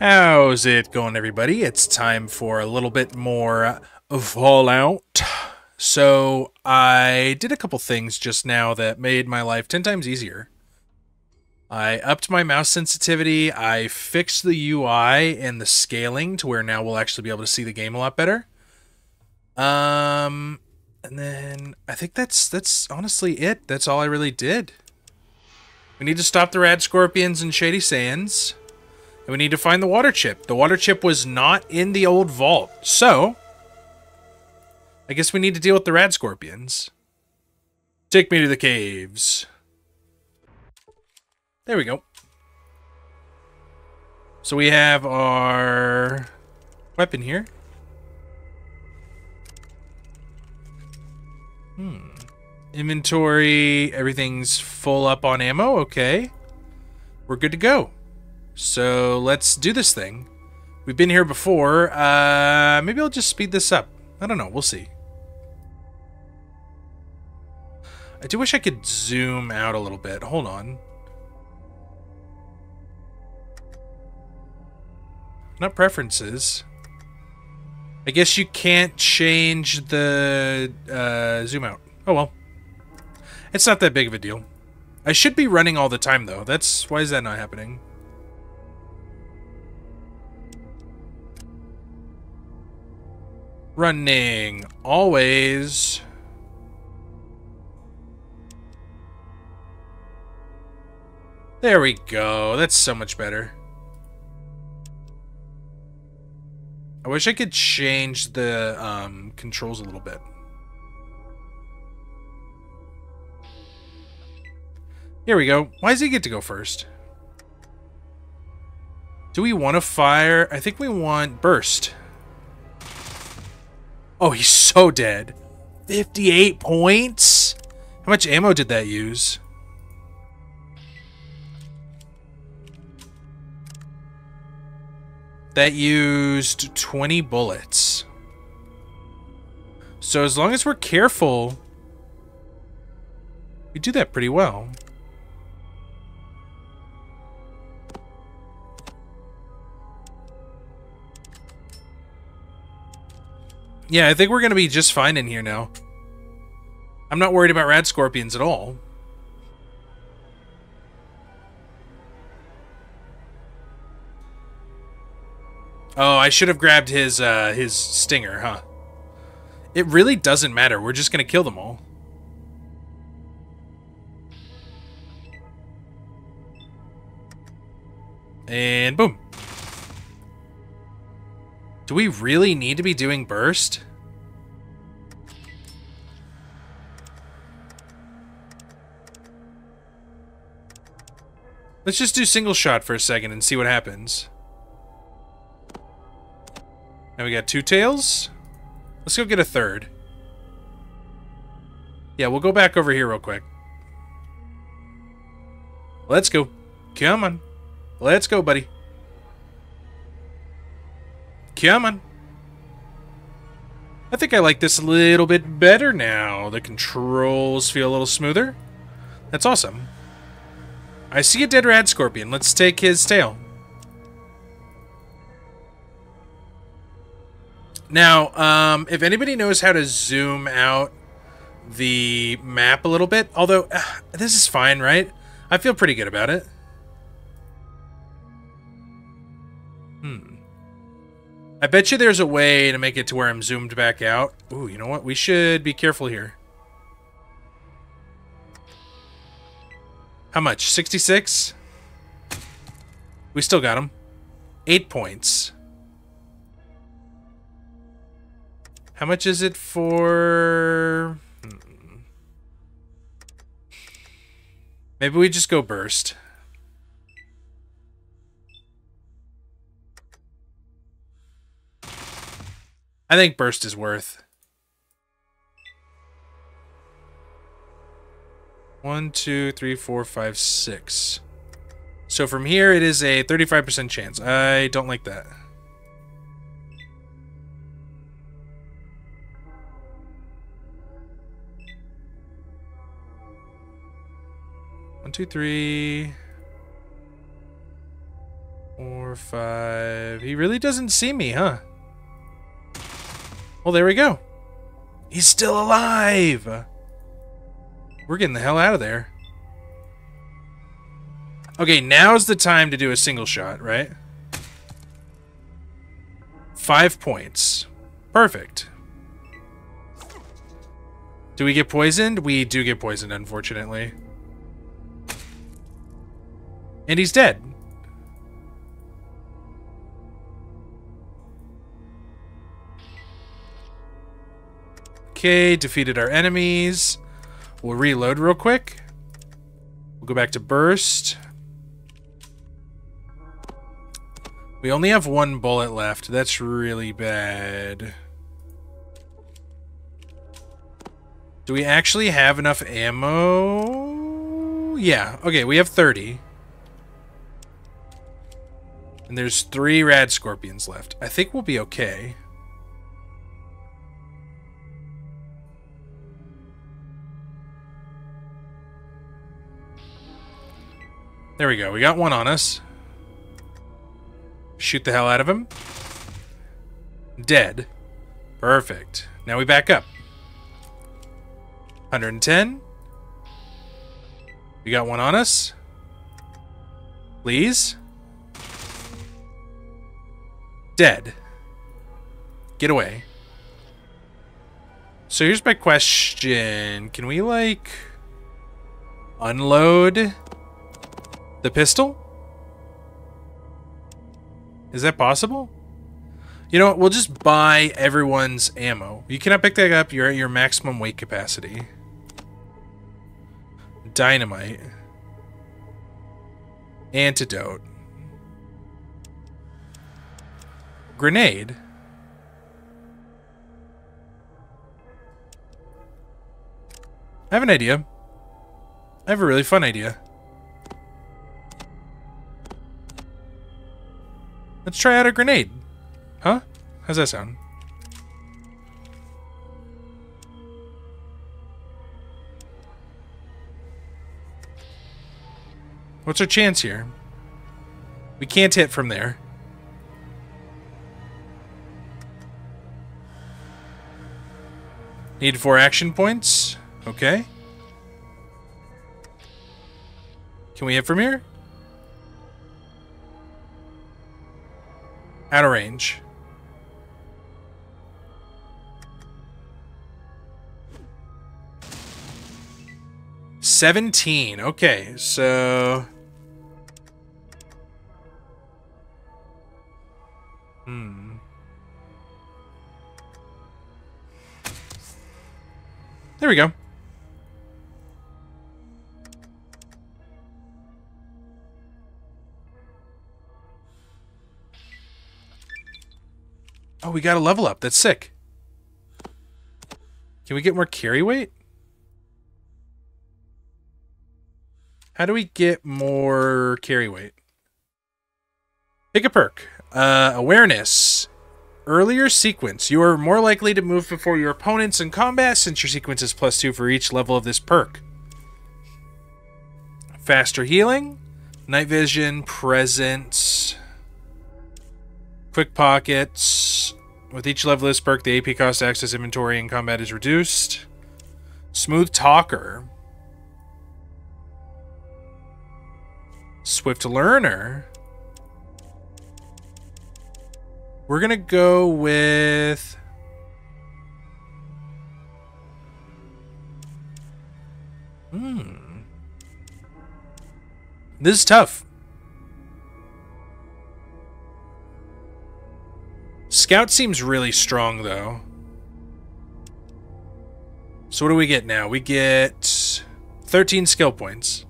How's it going, everybody? It's time for a little bit more Fallout. So I did a couple things just now that made my life 10 times easier. I upped my mouse sensitivity. I fixed the UI and the scaling to where now we'll actually be able to see the game a lot better. And then I think that's honestly it. That's all I really did. We need to stop the rad scorpions in Shady Sands. We need to find the water chip. The water chip was not in the old vault. So, I guess we need to deal with the rad scorpions. Take me to the caves. There we go. So we have our weapon here. Inventory. Everything's full up on ammo. Okay. We're good to go. So let's do this thing. We've been here before. Maybe I'll just speed this up. I don't know. We'll see. I do wish I could zoom out a little bit. Hold on. Not preferences. I guess you can't change the zoom out. Oh, well. It's not that big of a deal. I should be running all the time, though. That's... Why is that not happening? Running always. There we go. That's so much better. I wish I could change the controls a little bit. Here we go. Why does he get to go first? Do we want to fire? I think we want burst. Oh, he's so dead. 58 points? How much ammo did that use? That used 20 bullets. So as long as we're careful, we do that pretty well. Yeah, I think we're going to be just fine in here now. I'm not worried about rad scorpions at all. Oh, I should have grabbed his stinger, huh? It really doesn't matter. We're just going to kill them all. And boom. Do we really need to be doing burst? Let's just do single shot for a second and see what happens. Now we got two tails. Let's go get a third. Yeah, we'll go back over here real quick. Let's go. Come on. Let's go, buddy. Come on. I think I like this a little bit better now. The controls feel a little smoother. That's awesome. I see a dead rad scorpion. Let's take his tail. Now, if anybody knows how to zoom out the map a little bit, although this is fine, right? I feel pretty good about it. I bet you there's a way to make it to where I'm zoomed back out. Ooh, you know what? We should be careful here. How much? 66? We still got him. 8 points. How much is it for... Maybe we just go burst. I think burst is worth. 1, 2, 3, 4, 5, 6. So from here it is a 35% chance. I don't like that. One, two, three, four. 4, 5. He really doesn't see me, huh? Well, there we go. He's still alive! We're getting the hell out of there. Okay, now's the time to do a single shot, right? 5 points. Perfect. Do we get poisoned? We do get poisoned, unfortunately. And he's dead. Okay, defeated our enemies. We'll reload real quick. We'll go back to burst. We only have 1 bullet left. That's really bad. Do we actually have enough ammo? Yeah. Okay, we have 30. And there's 3 rad scorpions left. I think we'll be okay. There we go. We got 1 on us. Shoot the hell out of him. Dead. Perfect. Now we back up. 110. We got 1 on us. Please. Dead. Get away. So here's my question. Can we, like, unload the pistol? Is that possible? You know what? We'll just buy everyone's ammo. You cannot pick that up. You're at your maximum weight capacity. Dynamite. Antidote. Grenade. I have an idea. I have a really fun idea. Let's try out a grenade. Huh? How's that sound? What's our chance here? We can't hit from there. Need 4 action points. Okay. Can we hit from here? Out of range. $17. Okay, so... There we go. Oh, we got a level up. That's sick. Can we get more carry weight? How do we get more carry weight? Pick a perk. Awareness. Earlier sequence. You are more likely to move before your opponents in combat since your sequence is +2 for each level of this perk. Faster healing. Night vision. Presence. Quick pockets. With each level of this perk, the AP cost to access inventory in combat is reduced. Smooth Talker. Swift Learner. We're going to go with... This is tough. Scout seems really strong, though. So what do we get now? We get 13 skill points.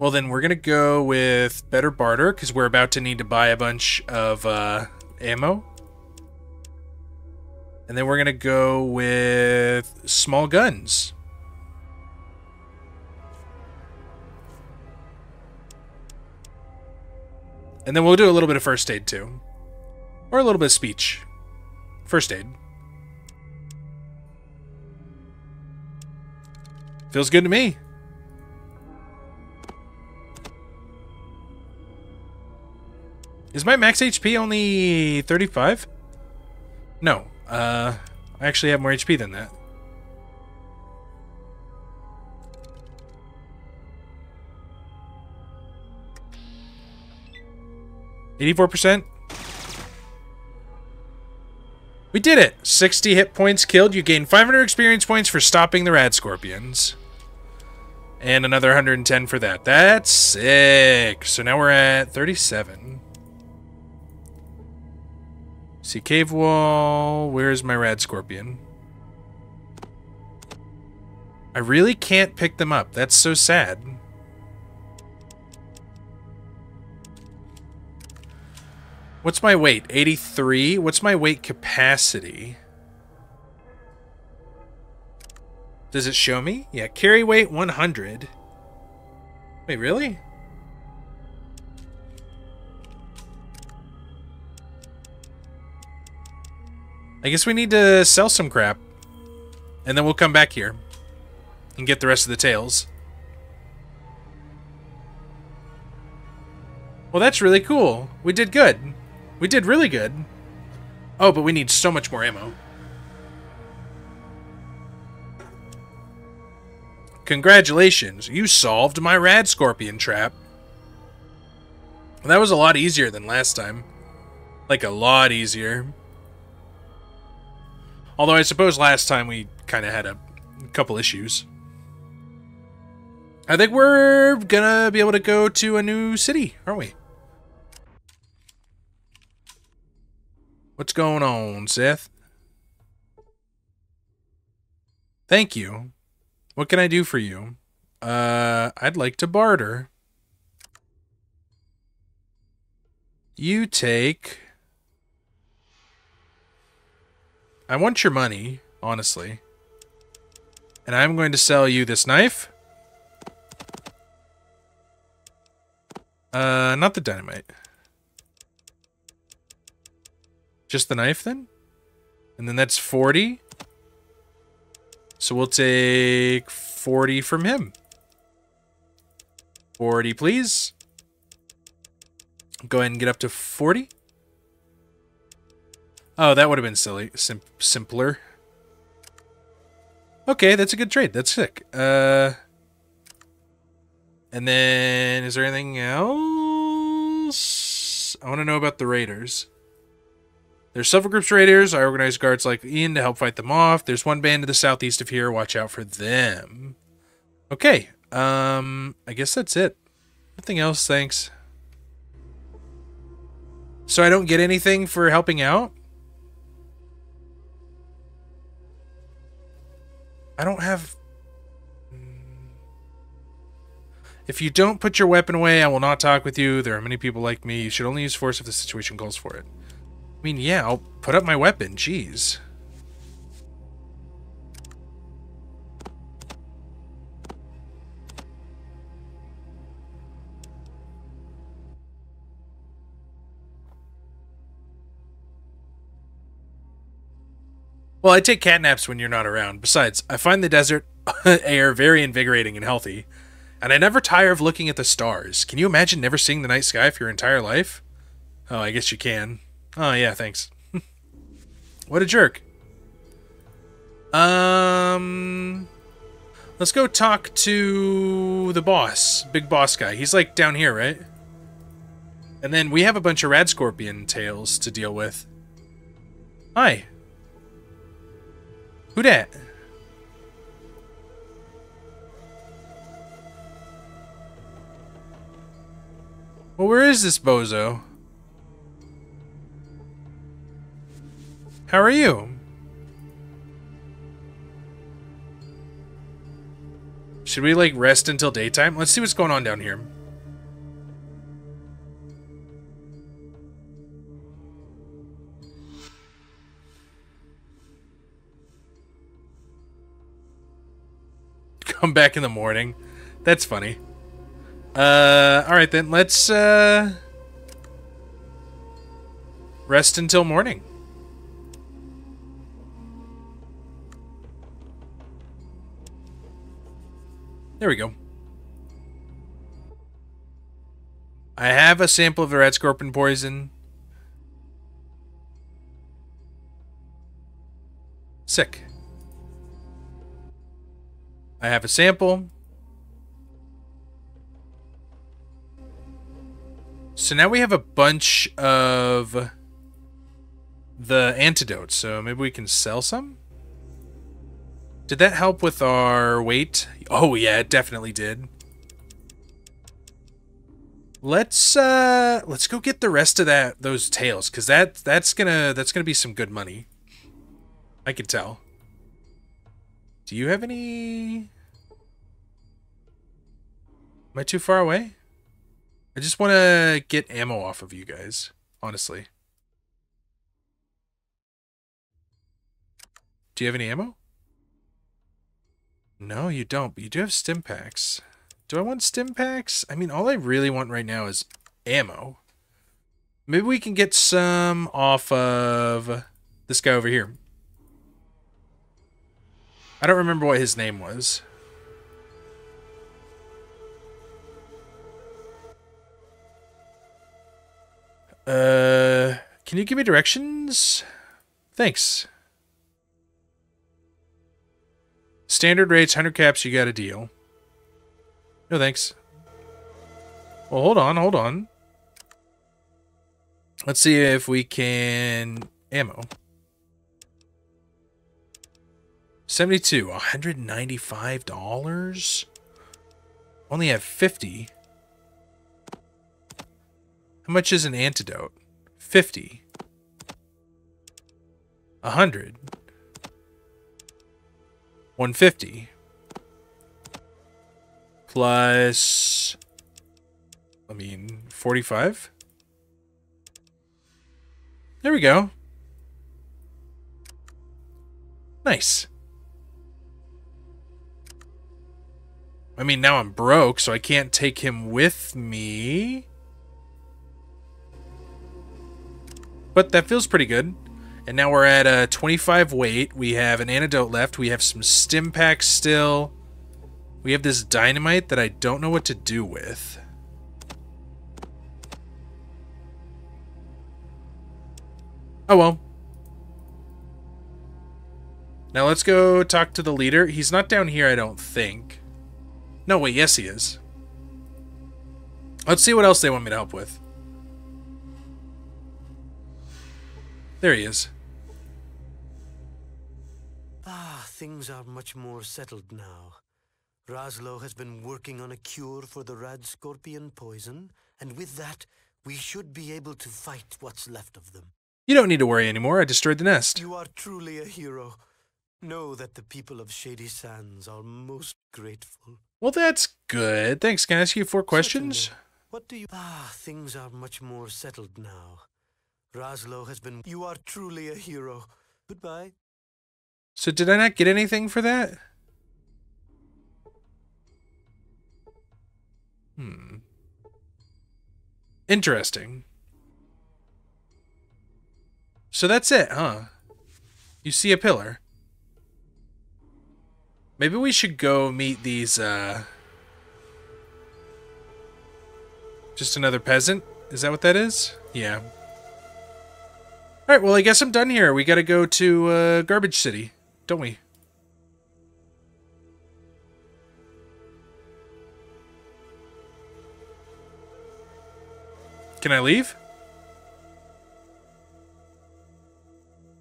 Well, then we're going to go with better barter, because we're about to need to buy a bunch of ammo. And then we're going to go with small guns. And then we'll do a little bit of first aid, too. Or a little bit of speech. First aid. Feels good to me. Is my max HP only 35? No. I actually have more HP than that. %? We did it! 60 hit points killed. You gain 500 experience points for stopping the rad scorpions. And another 110 for that. That's sick. So now we're at 37. See, cave wall. Where's my rad scorpion? I really can't pick them up. That's so sad. What's my weight? 83? What's my weight capacity? Does it show me? Yeah, carry weight 100. Wait, really? I guess we need to sell some crap. And then we'll come back here and get the rest of the tails. Well, that's really cool. We did good. We did really good. Oh, but we need so much more ammo. Congratulations, you solved my rad scorpion trap. That was a lot easier than last time. Like, a lot easier. Although I suppose last time we kind of had a couple issues. I think we're gonna be able to go to a new city, aren't we? What's going on, Seth? Thank you. What can I do for you? I'd like to barter. You take... I want your money, honestly. And I'm going to sell you this knife. Not the dynamite. Just the knife, then? And then that's 40. So we'll take 40 from him. 40, please. Go ahead and get up to 40. Oh, that would have been silly. Simpler. Okay, that's a good trade. That's sick. And then, is there anything else? I want to know about the raiders. There's several groups of raiders. I organize guards like Ian to help fight them off. There's one band to the southeast of here. Watch out for them. Okay. I guess that's it. Nothing else, thanks. So I don't get anything for helping out? I don't have... If you don't put your weapon away, I will not talk with you. There are many people like me. You should only use force if the situation calls for it. I mean, yeah, I'll put up my weapon. Jeez. Well, I take cat naps when you're not around. Besides, I find the desert air very invigorating and healthy. And I never tire of looking at the stars. Can you imagine never seeing the night sky for your entire life? Oh, I guess you can. Oh, yeah, thanks. What a jerk. Let's go talk to the boss. Big boss guy. He's, like, down here, right? And then we have a bunch of rad scorpion tails to deal with. Hi. Who dat? Well, where is this bozo? How are you? Should we, like, rest until daytime? Let's see what's going on down here. Come back in the morning. That's funny. Alright then, let's, rest until morning. There we go. I have a sample of the rad scorpion poison. Sick. I have a sample. So now we have a bunch of the antidote, so maybe we can sell some? Did that help with our weight? Oh yeah, it definitely did. Let's go get the rest of those tails, because that's gonna be some good money. I can tell. Do you have any? Am I too far away? I just want to get ammo off of you guys, honestly. Do you have any ammo? No, you don't, but you do have stim packs. Do I want stim packs? I mean, all I really want right now is ammo. Maybe we can get some off of this guy over here. I don't remember what his name was. Can you give me directions? Thanks. Standard rates, 100 caps, you got a deal. No thanks. Well, hold on. Let's see if we can... Ammo. 72. $195? Only have 50. How much is an antidote? 50. 100. 150. Plus... I mean, 45? There we go. Nice. I mean, now I'm broke, so I can't take him with me. But that feels pretty good. And now we're at 25 weight. We have an antidote left. We have some stim packs still. We have this dynamite that I don't know what to do with. Oh well. Now let's go talk to the leader. He's not down here, I don't think. No, wait, yes he is. Let's see what else they want me to help with. There he is. Ah, things are much more settled now. Raslo has been working on a cure for the rad scorpion poison, and with that, we should be able to fight what's left of them. You don't need to worry anymore. I destroyed the nest. You are truly a hero. Know that the people of Shady Sands are most grateful. Well, that's good. Thanks. Can I ask you 4 questions? Certainly. What do you... Ah, things are much more settled now. Raslo has been... You are truly a hero. Goodbye. So did I not get anything for that? Hmm. Interesting. So that's it, huh? You see a pillar. Maybe we should go meet these, Just another peasant? Is that what that is? Yeah. Alright, well, I guess I'm done here. We gotta go to Garbage City, don't we? Can I leave?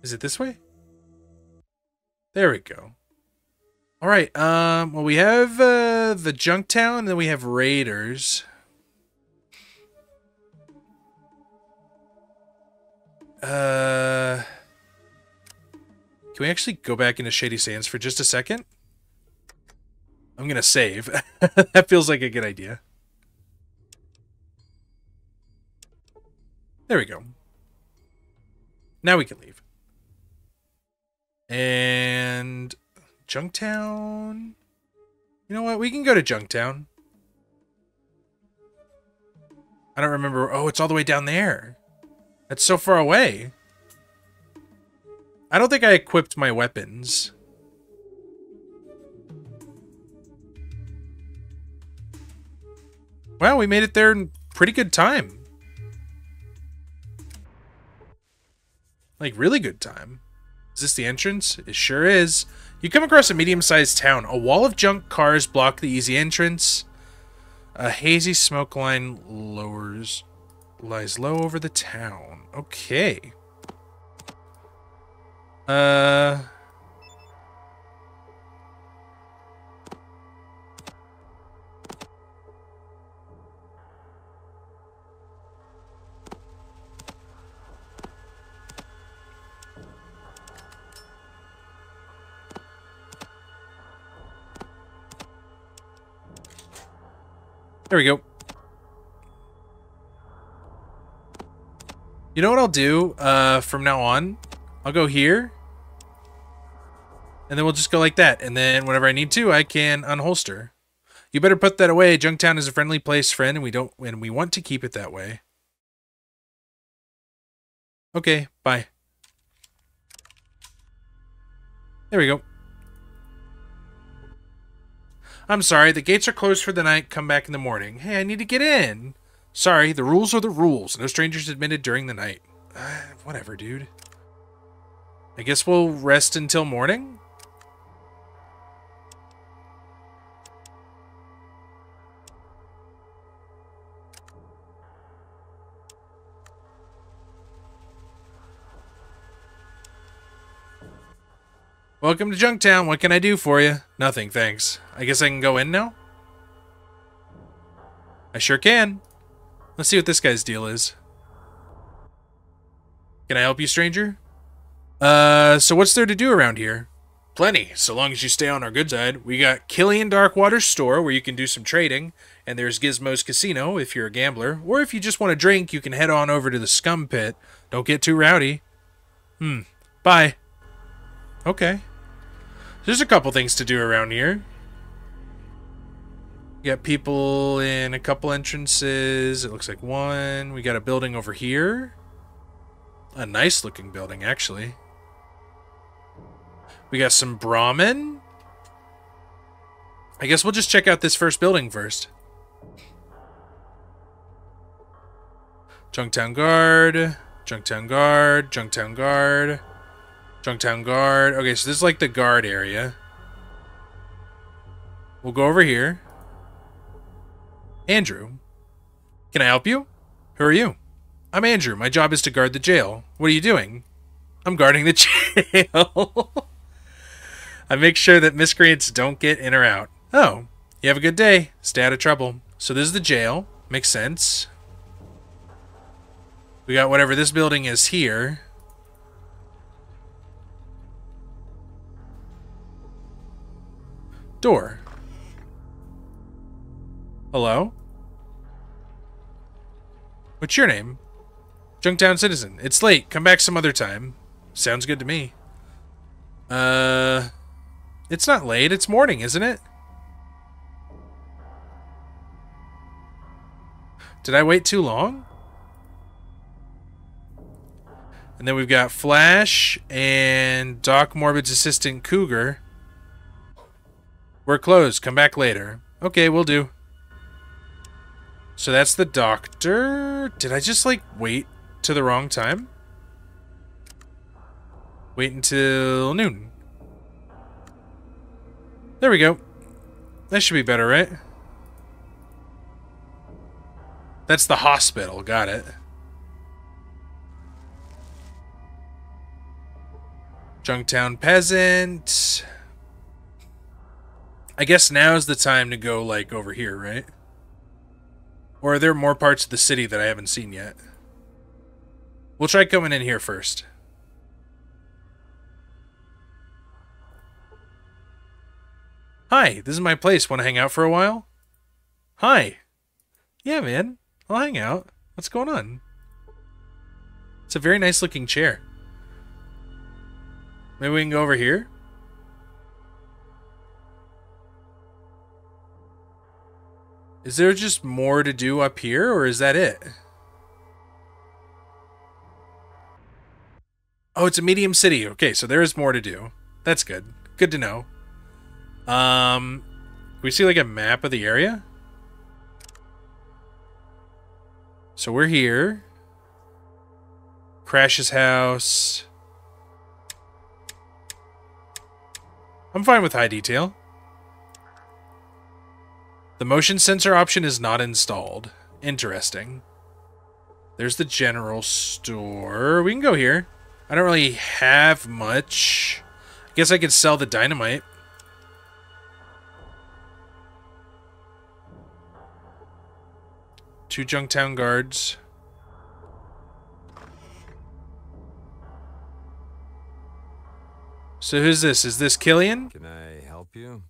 Is it this way? There we go. Alright, well, we have the Junktown, and then we have Raiders. Can we actually go back into Shady Sands for just a second? I'm gonna save. That feels like a good idea. There we go. Now we can leave. And Junktown. You know what? We can go to Junktown. I don't remember. Oh, it's all the way down there. That's so far away. I don't think I equipped my weapons. Wow, we made it there in pretty good time. Like, really good time. Is this the entrance? It sure is. You come across a medium-sized town. A wall of junk cars block the easy entrance. A hazy smoke line lies low over the town. Okay. There we go. You know what I'll do from now on? I'll go here. And then we'll just go like that. And then whenever I need to, I can unholster. You better put that away. Junktown is a friendly place, friend, and we want to keep it that way. Okay, bye. There we go. I'm sorry, the gates are closed for the night. Come back in the morning. Hey, I need to get in. Sorry, the rules are the rules. No strangers admitted during the night. Whatever, dude. I guess we'll rest until morning? Welcome to Junktown. What can I do for you? Nothing, thanks. I guess I can go in now? I sure can. Let's see what this guy's deal is. Can I help you, stranger? So what's there to do around here? Plenty, so long as you stay on our good side. We got Killian Darkwater's store, where you can do some trading, and there's Gizmo's Casino, if you're a gambler, or if you just want a drink, you can head on over to the Scum Pit. Don't get too rowdy. Bye. Okay. There's a couple things to do around here. You got people in a couple entrances. It looks like one. We got a building over here. A nice looking building, actually. We got some Brahmin. I guess we'll just check out this first building first. Junktown Guard. Junktown Guard. Junktown Guard. Junktown Guard. Okay, so this is like the guard area. We'll go over here. Andrew. Can I help you? Who are you? I'm Andrew. My job is to guard the jail. What are you doing? I'm guarding the jail. I make sure that miscreants don't get in or out. Oh, you have a good day. Stay out of trouble. So this is the jail. Makes sense. We got whatever this building is here. Door. Hello? What's your name? Junktown Citizen. It's late. Come back some other time. Sounds good to me. It's not late. It's morning, isn't it? Did I wait too long? And then we've got Flash and Doc Morbid's assistant Cougar. We're closed. Come back later. Okay, we'll do. So that's the doctor. Did I just, like, wait to the wrong time? Wait until noon. There we go. That should be better, right? That's the hospital. Got it. Junktown Peasant. I guess now's the time to go, like, over here, right? Or are there more parts of the city that I haven't seen yet? We'll try coming in here first. Hi, this is my place. Want to hang out for a while? Hi. Yeah, man. I'll hang out. What's going on? It's a very nice looking chair. Maybe we can go over here? Is there just more to do up here, or is that it? Oh, it's a medium city. Okay, so there is more to do. That's good. Good to know. Can we see, like, a map of the area? So we're here. Crash's house. I'm fine with high detail. The motion sensor option is not installed. Interesting. There's the general store. We can go here. I don't really have much. I guess I could sell the dynamite. Two Junktown guards. So who's this? Is this Killian? Can I help you?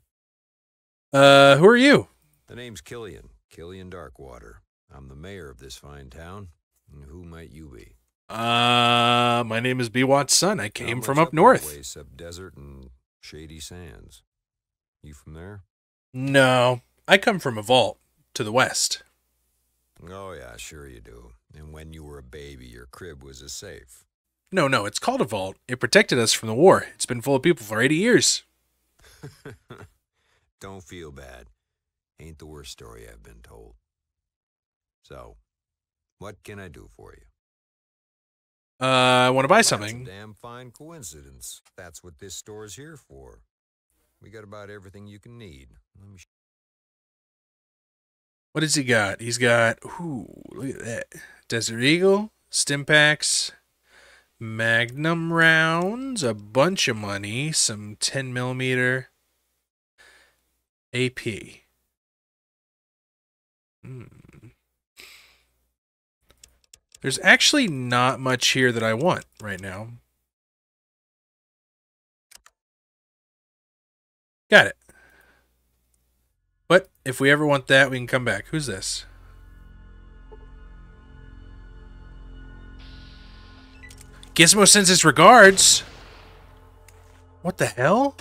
Who are you? The name's Killian. Killian Darkwater. I'm the mayor of this fine town. And who might you be? My name is bwhatsonn. I came from up north. Place up desert and Shady Sands. You from there? No. I come from a vault to the west. Oh, yeah, sure you do. And when you were a baby, your crib was a safe. No, no, it's called a vault. It protected us from the war. It's been full of people for 80 years. Don't feel bad. Ain't the worst story I've been told. So, what can I do for you? I want to buy something. That's a damn fine coincidence. That's what this store is here for. We got about everything you can need. Let me show you. What does he got? He's got, ooh, look at that. Desert Eagle, stim packs, magnum rounds, a bunch of money, some 10mm AP. Hmm. There's actually not much here that I want right now. Got it. But if we ever want that, we can come back. Who's this? Gizmo sends his regards. What the hell?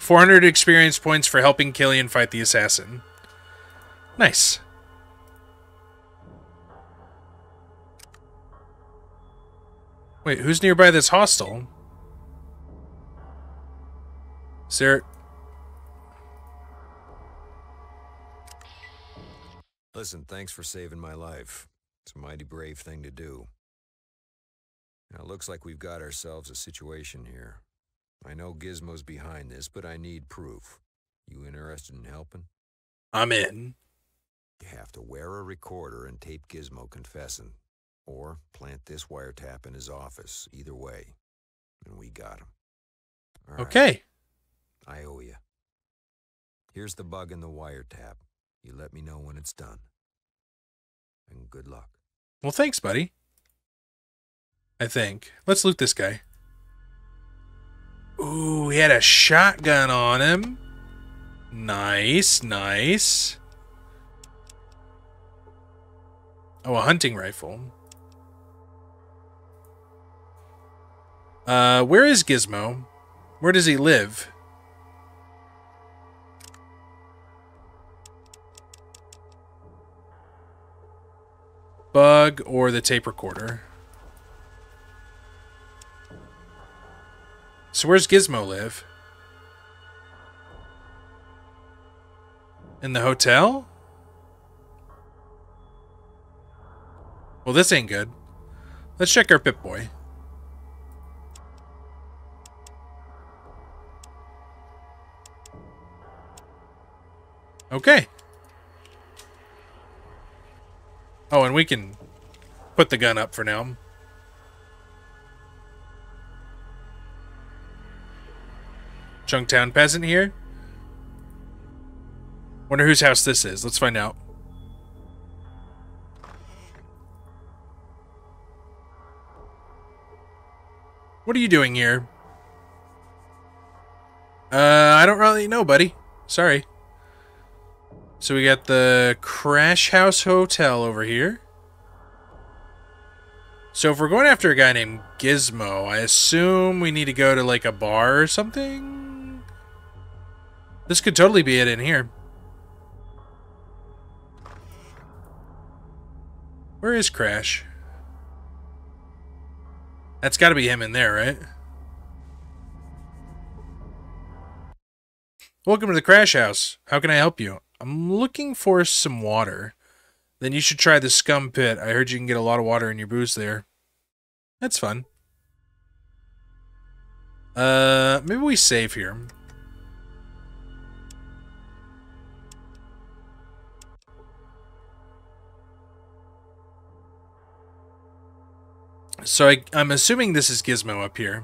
$400 experience points for helping Killian fight the assassin. Nice. Wait, who's nearby this hostel? Is there... Listen, thanks for saving my life. It's a mighty brave thing to do. Now, it looks like we've got ourselves a situation here. I know Gizmo's behind this, but I need proof. You interested in helping? I'm in. You have to wear a recorder and tape Gizmo confessing, or plant this wiretap in his office. Either way, and we got him. All okay. Right. I owe you. Here's the bug in the wiretap. You let me know when it's done. And good luck. Well, thanks, buddy. I think. Let's loot this guy. Ooh, he had a shotgun on him. Nice, nice. Oh, a hunting rifle. Where is Gizmo? Where does he live? Bug or the tape recorder? So where's Gizmo live? In the hotel? Well, this ain't good. Let's check our Pip Boy. Okay. Oh, and we can put the gun up for now. Junktown peasant here. Wonder whose house this is. Let's find out. What are you doing here? I don't really know, buddy. Sorry. So we got the Crash House Hotel over here. So if we're going after a guy named Gizmo, I assume we need to go to like a bar or something? This could totally be it in here. Where is Crash? That's got to be him in there, right? Welcome to the Crash House. How can I help you? I'm looking for some water. Then you should try the scum pit. I heard you can get a lot of water in your booze there. That's fun. Maybe we save here. So I'm assuming this is Gizmo up here.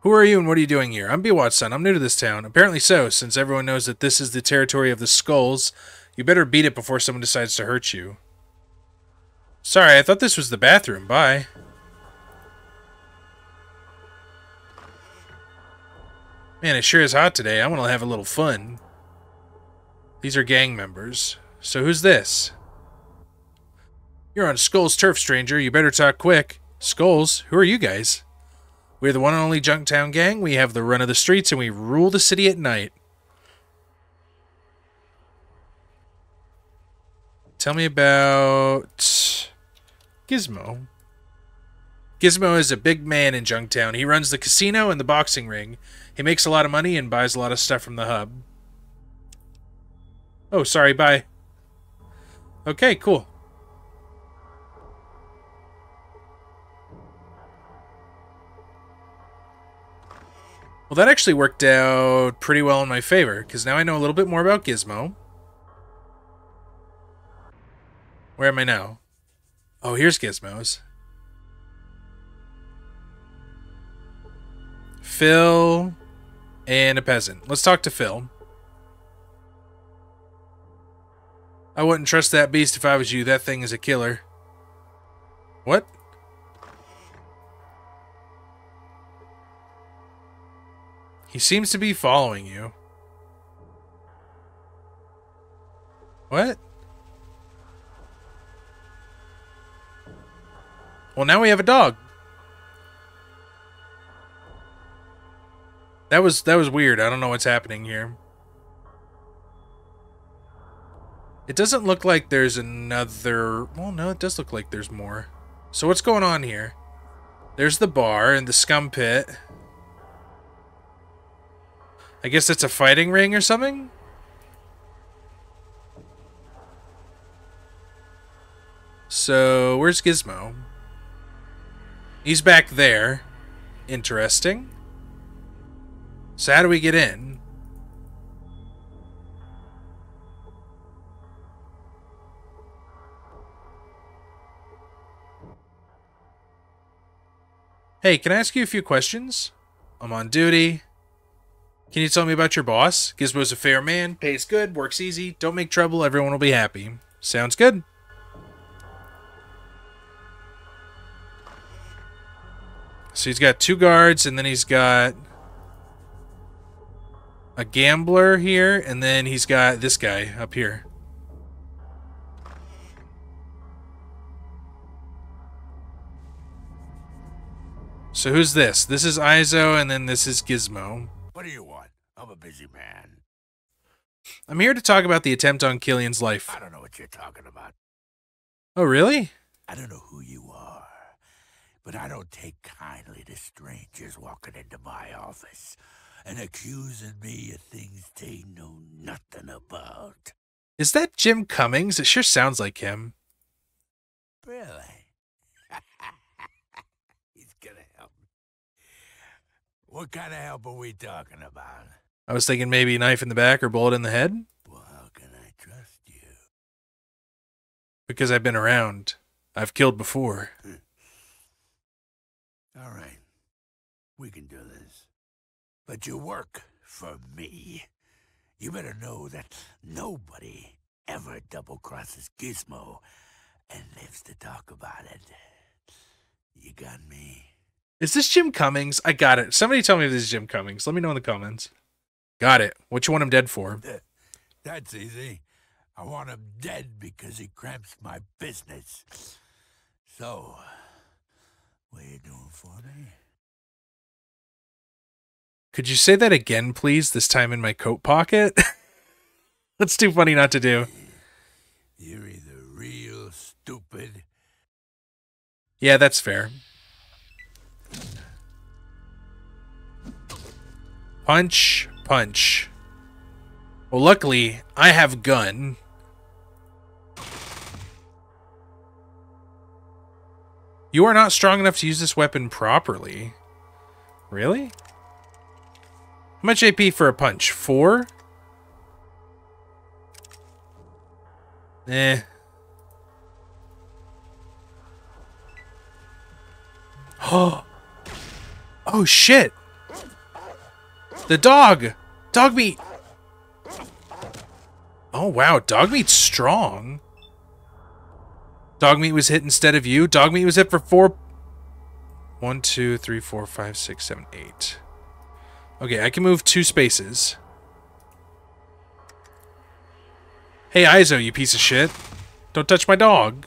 Who are you and what are you doing here? I'm bwhatsonn. I'm new to this town. Apparently so, since everyone knows that this is the territory of the Skulls. You better beat it before someone decides to hurt you. Sorry, I thought this was the bathroom. Bye. Man, it sure is hot today. I want to have a little fun. These are gang members. So who's this? You're on Skulls turf, stranger. You better talk quick. Skulls? Who are you guys? We're the one and only Junktown gang. We have the run of the streets, and we rule the city at night. Tell me about Gizmo. Gizmo is a big man in Junktown. He runs the casino and the boxing ring. He makes a lot of money and buys a lot of stuff from the hub. Oh, sorry, bye. Okay, cool. Well, that actually worked out pretty well in my favor, because now I know a little bit more about Gizmo. Where am I now? Oh, here's Gizmo's. Phil and a peasant. Let's talk to Phil. I wouldn't trust that beast if I was you. That thing is a killer. What? He seems to be following you. What? Well, now we have a dog. That was weird. I don't know what's happening here. It doesn't look like there's another... Well, no, it does look like there's more. So what's going on here? There's the bar and the scum pit. I guess that's a fighting ring or something? So, where's Gizmo? He's back there. Interesting. So how do we get in? Hey, can I ask you a few questions? I'm on duty. Can you tell me about your boss? Gizmo's a fair man, pays good, works easy, don't make trouble, everyone will be happy. Sounds good. So he's got two guards, and then he's got a gambler here, and then he's got this guy up here. So who's this? This is Izo, and then this is Gizmo. What do you want? I'm a busy man. I'm here to talk about the attempt on Killian's life. I don't know what you're talking about. Oh, really? I don't know who you are, but I don't take kindly to strangers walking into my office and accusing me of things they know nothing about. Is that Jim Cummings? It sure sounds like him. Really? He's gonna help me. What kind of help are we talking about? I was thinking maybe knife in the back or bullet in the head. Well, how can I trust you? Because I've been around. I've killed before. All right. We can do this. But you work for me. You better know that nobody ever double-crosses Gizmo and lives to talk about it. You got me? Is this Jim Cummings? I got it. Somebody tell me if this is Jim Cummings. Let me know in the comments. Got it. What you want him dead for? That's easy. I want him dead because he cramps my business. So, what are you doing for me? Could you say that again, please? This time in my coat pocket? That's too funny not to do. stupid. Yeah, that's fair. Punch, punch. Well, luckily, I have gun. You are not strong enough to use this weapon properly. Really? How much AP for a punch? 4? Eh. Oh. Oh, shit. The dog. Dogmeat. Oh, wow. Dogmeat's strong. Dogmeat was hit instead of you. Dogmeat was hit for 4. 1, 2, 3, 4, 5, 6, 7, 8. Okay, I can move 2 spaces. Hey, Izo, you piece of shit. Don't touch my dog.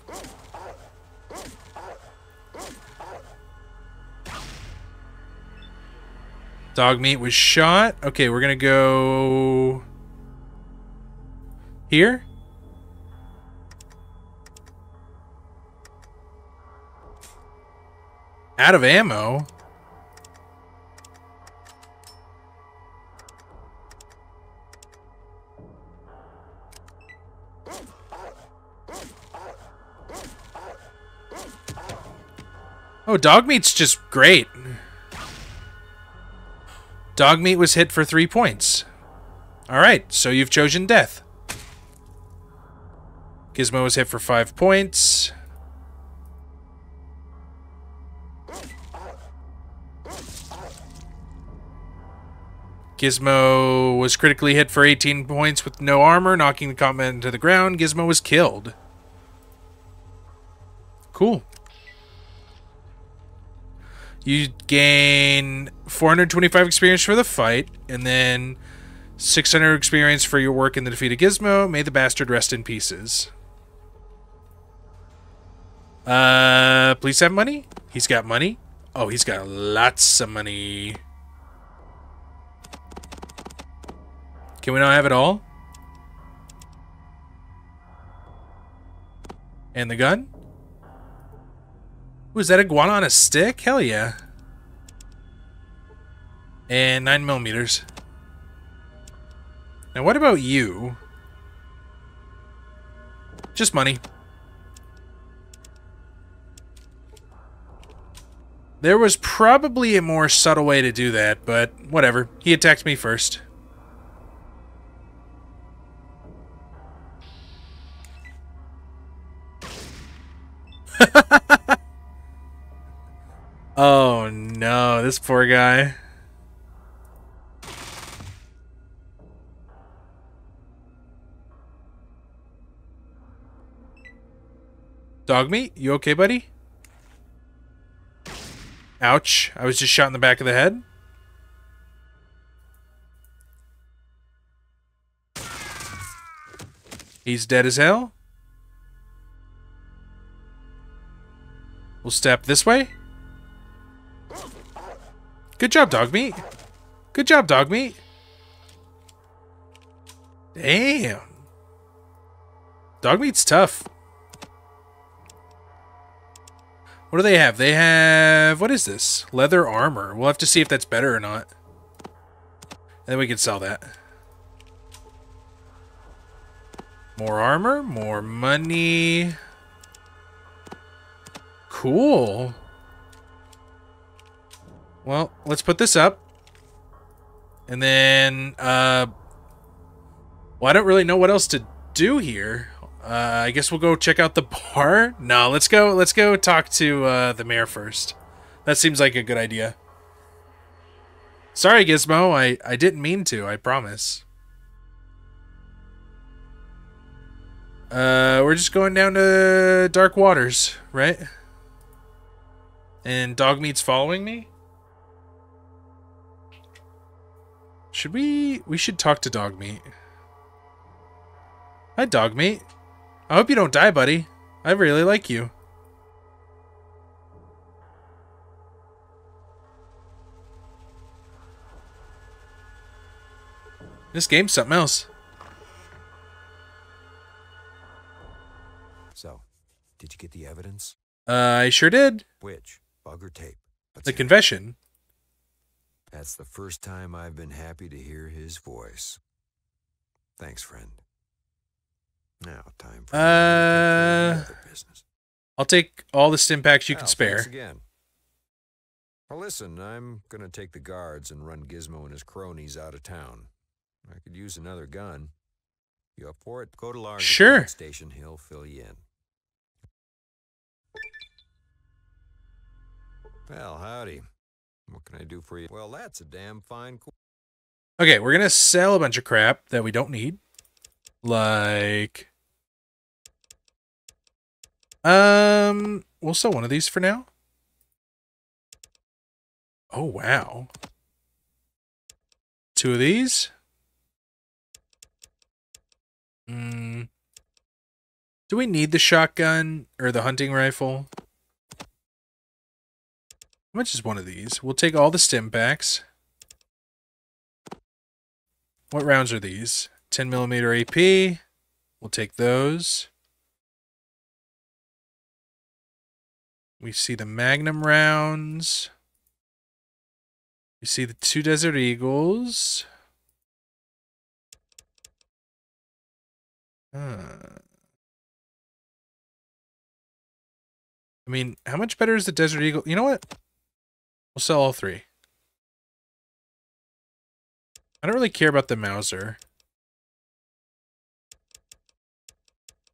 Dogmeat was shot. Okay, we're gonna go... here? Out of ammo? Oh, Dogmeat's just great. Dogmeat was hit for 3 points. Alright, so you've chosen death. Gizmo was hit for 5 points. Gizmo was critically hit for 18 points with no armor, knocking the combatant to the ground. Gizmo was killed. Cool. You gain 425 experience for the fight, and then 600 experience for your work in the defeat of Gizmo. May the bastard rest in pieces. Please have money? He's got money? Oh, he's got lots of money. Can we not have it all? And the gun? Ooh, is that iguana on a stick? Hell yeah. And 9mm. Now what about you? Just money. There was probably a more subtle way to do that, but whatever. He attacked me first. Oh no, this poor guy. Dogmeat, you okay, buddy? Ouch, I was just shot in the back of the head. He's dead as hell. We'll step this way. Good job, Dogmeat. Good job, Dogmeat. Damn. Dogmeat's tough. What do they have? They have... what is this? Leather armor. We'll have to see if that's better or not. And then we can sell that. More armor. More money. Cool. Well, let's put this up. And then, well, I don't really know what else to do here. I guess we'll go check out the bar. No, let's go talk to, the mayor first. That seems like a good idea. Sorry, Gizmo. I didn't mean to, I promise. We're just going down to Dark Waters, right? And Dogmeat's following me? Should we should talk to Dogmeat. Hi, Dogmeat. I hope you don't die, buddy. I really like you. This game's something else. So, Did you get the evidence? I sure did. Which? Bug or tape? The confession. That's the first time I've been happy to hear his voice. Thanks, friend. Now, time for another business. I'll take all the stim packs you can spare. Again. Well, listen, I'm going to take the guards and run Gizmo and his cronies out of town. I could use another gun. You up for it? Go to Largo Station. He'll fill you in. Well, howdy. What can I do for you? Well, that's a damn fine... Okay, we're going to sell a bunch of crap that we don't need. Like... we'll sell one of these for now. Oh, wow. 2 of these. Do we need the shotgun or the hunting rifle? How much is one of these? We'll take all the stim packs. What rounds are these? 10mm AP. We'll take those. We see the Magnum rounds. We see the 2 Desert Eagles. I mean, how much better is the Desert Eagle? You know what? We'll sell all 3. I don't really care about the Mauser.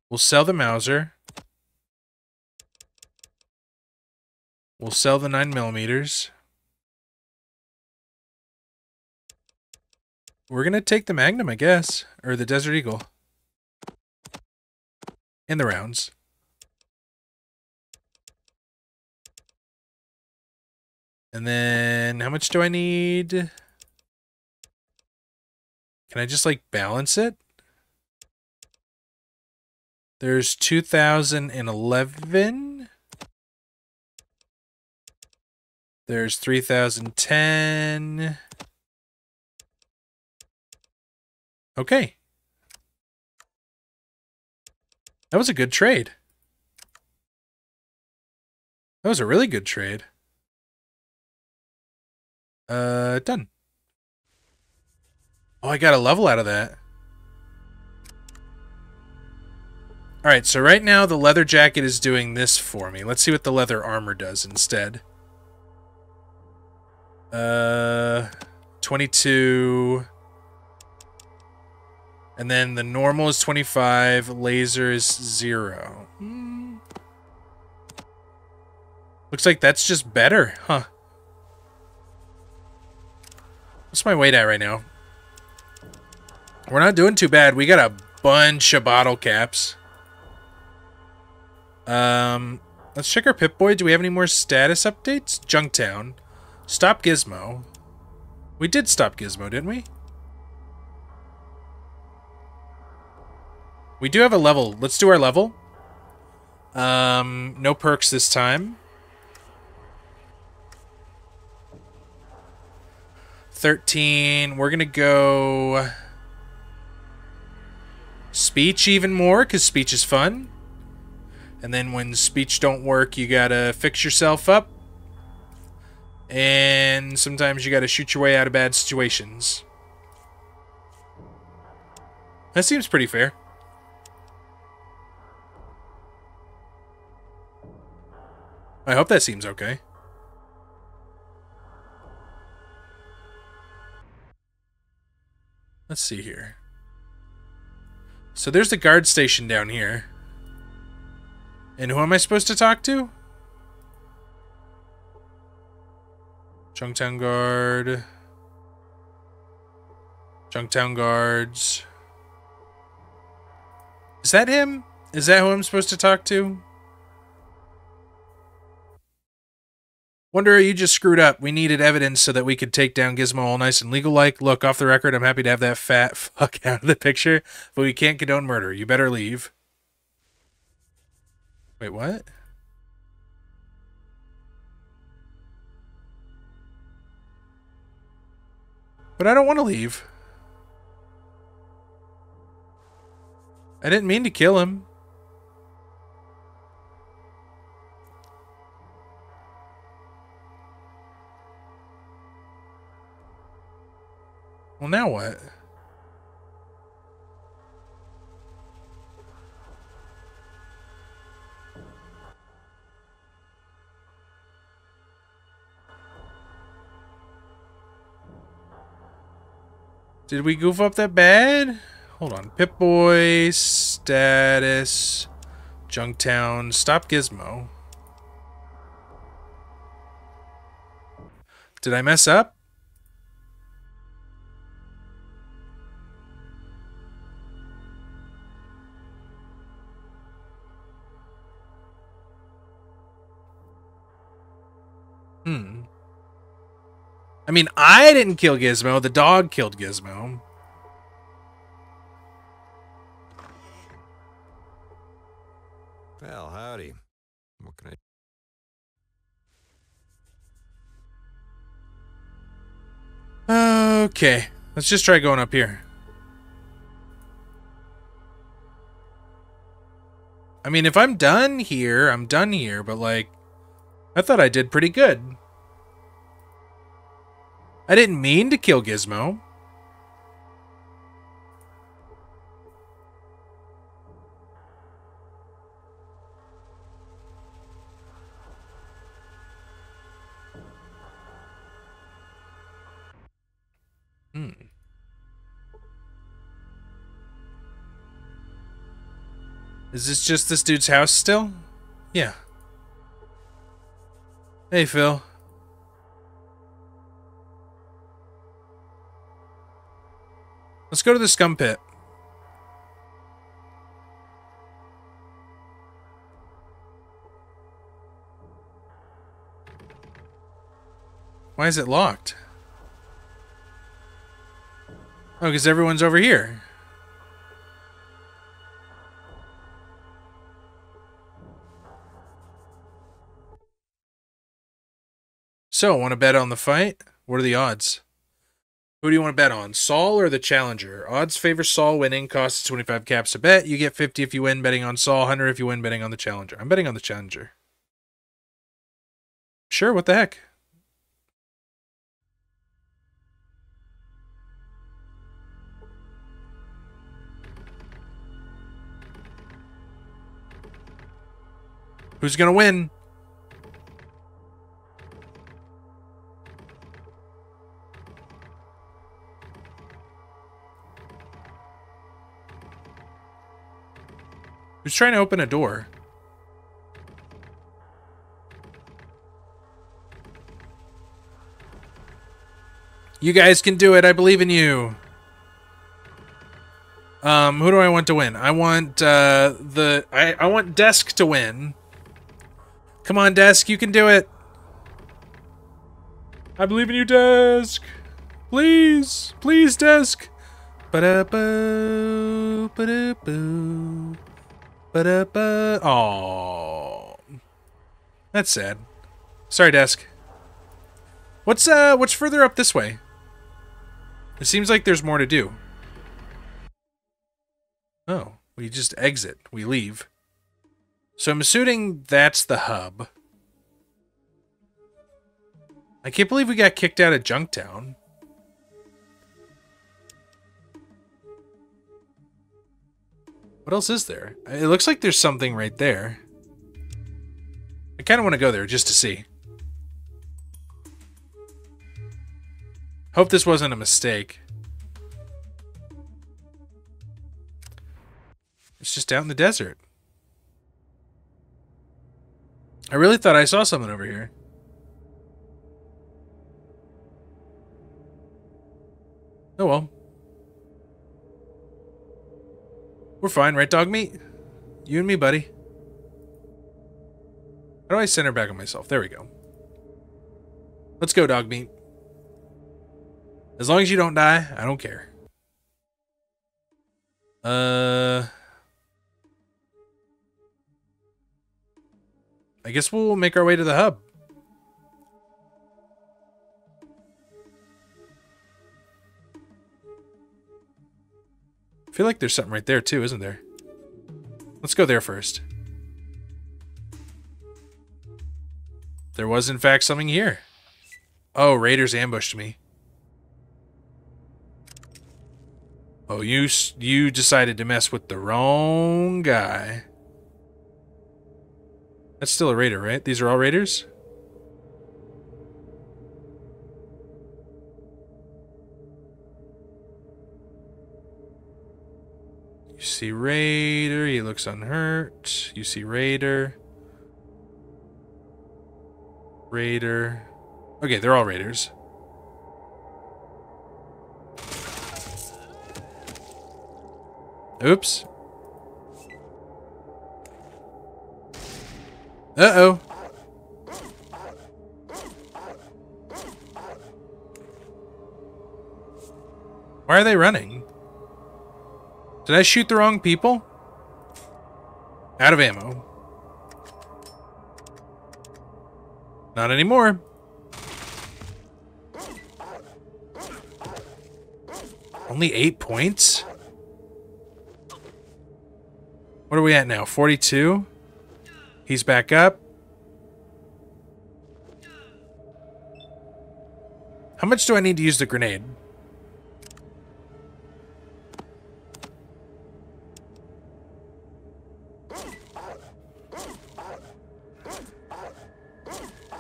We'll sell the Mauser. We'll sell the 9mm. We're going to take the Magnum, I guess. Or the Desert Eagle. And the rounds. And then, how much do I need? Can I just, like, balance it? There's 2011. There's 3010. Okay. That was a good trade. That was a really good trade. Done. Oh, I got a level out of that. Alright, so right now the leather jacket is doing this for me. Let's see what the leather armor does instead. 22... And then the normal is 25, laser is 0. Looks like that's just better, huh? What's my weight at right now? We're not doing too bad. We got a bunch of bottle caps. Let's check our Pip Boy. Do we have any more status updates? Junktown. Stop Gizmo. We did stop Gizmo, didn't we? We do have a level. Let's do our level. No perks this time. 13. We're going to go... Speech even more, because speech is fun. And then when speech don't work, you got to fix yourself up. And sometimes you got to shoot your way out of bad situations. That seems pretty fair. I hope that seems okay. Let's see here. So there's the guard station down here. And who am I supposed to talk to? Junktown guard. Junktown guards. Is that him? Is that who I'm supposed to talk to? Wonder, you just screwed up. We needed evidence so that we could take down Gizmo all nice and legal-like. Look, off the record, I'm happy to have that fat fuck out of the picture, but we can't condone murder. You better leave. Wait, what? But I don't want to leave. I didn't mean to kill him. Well, now what? Did we goof up that bad? Hold on. Pip Boy, status, Junktown, stop Gizmo. Did I mess up? I mean, I didn't kill Gizmo. The dog killed Gizmo. Well, howdy. What can I... Okay, let's just try going up here. I mean, if I'm done here, I'm done here, but like, I thought I did pretty good. I didn't mean to kill Gizmo. Is this just this dude's house still? Yeah. Hey, Phil. Let's go to the scum pit. Why is it locked? Oh, because everyone's over here. So, want to bet on the fight? What are the odds? Who do you want to bet on, Saul or the challenger? Odds favor Saul winning, costs 25 caps to bet. You get 50 if you win betting on Saul, 100 if you win betting on the challenger. I'm betting on the challenger. Sure, what the heck? Who's going to win? Who's trying to open a door? You guys can do it. I believe in you. Who do I want to win? I want I want Desk to win. Come on, Desk, you can do it. I believe in you, Desk. Please, please, Desk. Ba-da-boo, ba-da-boo. Oh, that's sad. Sorry, Desk. What's further up this way? It seems like there's more to do. Oh, we just exit. We leave. So I'm assuming that's the hub. I can't believe we got kicked out of Junktown. What else is there? It looks like there's something right there. I kind of want to go there just to see. Hope this wasn't a mistake. It's just out in the desert. I really thought I saw something over here. Oh well. We're fine, right, Dogmeat? You and me, buddy. How do I center back on myself? There we go. Let's go, Dogmeat. As long as you don't die, I don't care. I guess we'll make our way to the hub. I feel like there's something right there, too, isn't there? Let's go there first. There was, in fact, something here. Oh, raiders ambushed me. Oh, you decided to mess with the wrong guy. That's still a raider, right? These are all raiders? You see raider, he looks unhurt. You see raider. Raider. Okay, they're all raiders. Oops. Uh-oh. Why are they running? Did I shoot the wrong people? Out of ammo. Not anymore. Only 8 points? What are we at now? 42? He's back up. How much do I need to use the grenade?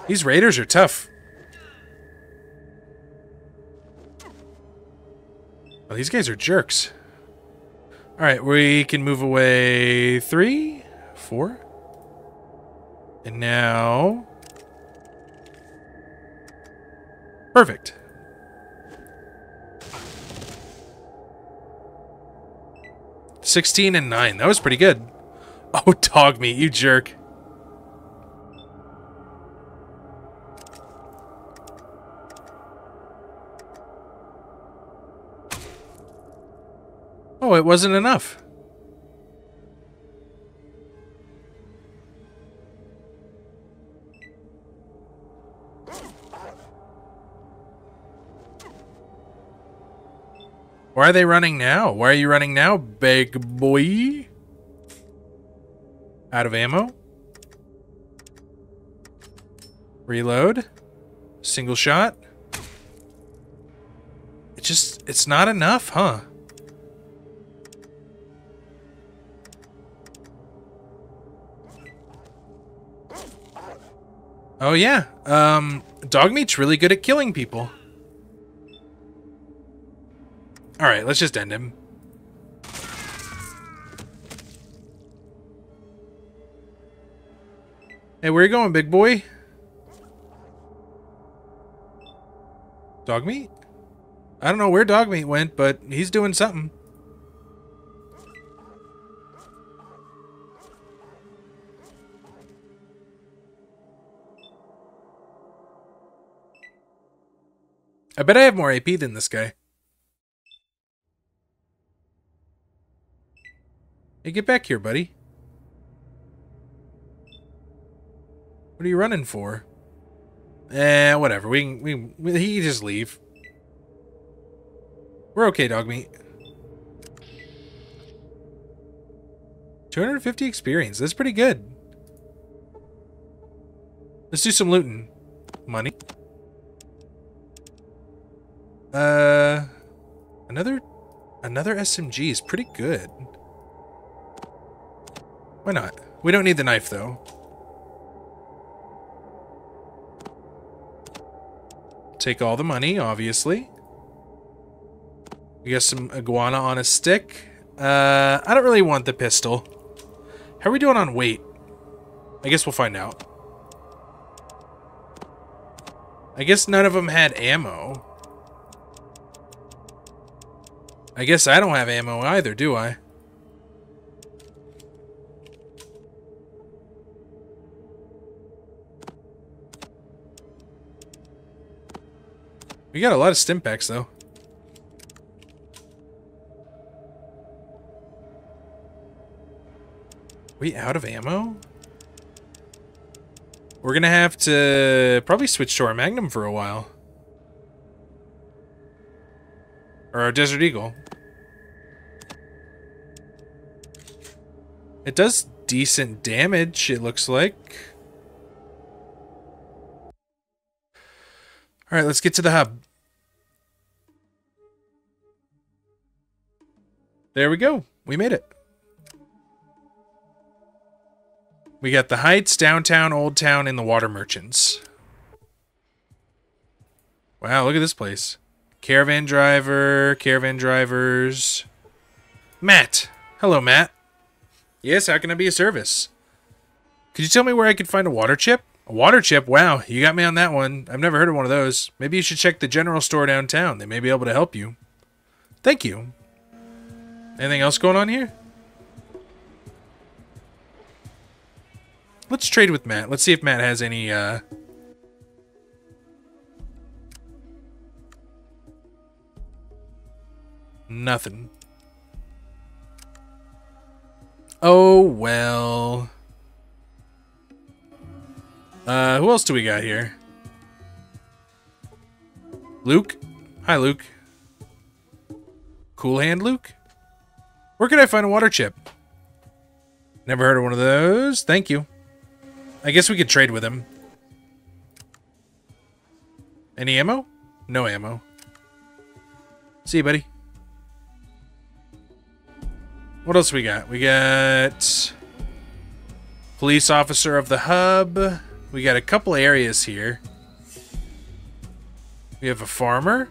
These raiders are tough. Oh, these guys are jerks. Alright, we can move away 3, 4. And now... Perfect. $16 and $9. That was pretty good. Oh, Dogmeat, you jerk. Oh, it wasn't enough. Why are they running now? Why are you running now, big boy? Out of ammo. Reload. Single shot. It just, it's not enough, huh? Oh yeah, Dogmeat's really good at killing people. Alright, let's just end him. Hey, where you going, big boy? Dogmeat? I don't know where Dogmeat went, but he's doing something. I bet I have more AP than this guy. Hey, get back here, buddy. What are you running for? Eh, whatever. He can just leave. We're okay, Dogmeat. 250 experience. That's pretty good. Let's do some looting. Money. Another SMG is pretty good. Why not? We don't need the knife, though. Take all the money, obviously. We got some iguana on a stick. I don't really want the pistol. How are we doing on weight? I guess we'll find out. I guess none of them had ammo. I guess I don't have ammo either, do I? We got a lot of stim packs, though. We out of ammo? We're gonna have to probably switch to our Magnum for a while. Or our Desert Eagle. It does decent damage, it looks like. Alright, let's get to the hub. There we go. We made it. We got the Heights, Downtown, Old Town, and the Water Merchants. Wow, look at this place. Caravan driver, caravan drivers. Matt. Hello, Matt. Yes, how can I be of service? Could you tell me where I could find a water chip? A water chip? Wow, you got me on that one. I've never heard of one of those. Maybe you should check the general store downtown. They may be able to help you. Thank you. Anything else going on here? Let's trade with Matt. Let's see if Matt has any, nothing. Oh, well. Who else do we got here? Luke? Hi, Luke. Cool hand, Luke? Where could I find a water chip? Never heard of one of those. Thank you. I guess we could trade with him. Any ammo? No ammo. See you, buddy. What else we got? We got police officer of the hub. We got a couple areas here. We have a farmer.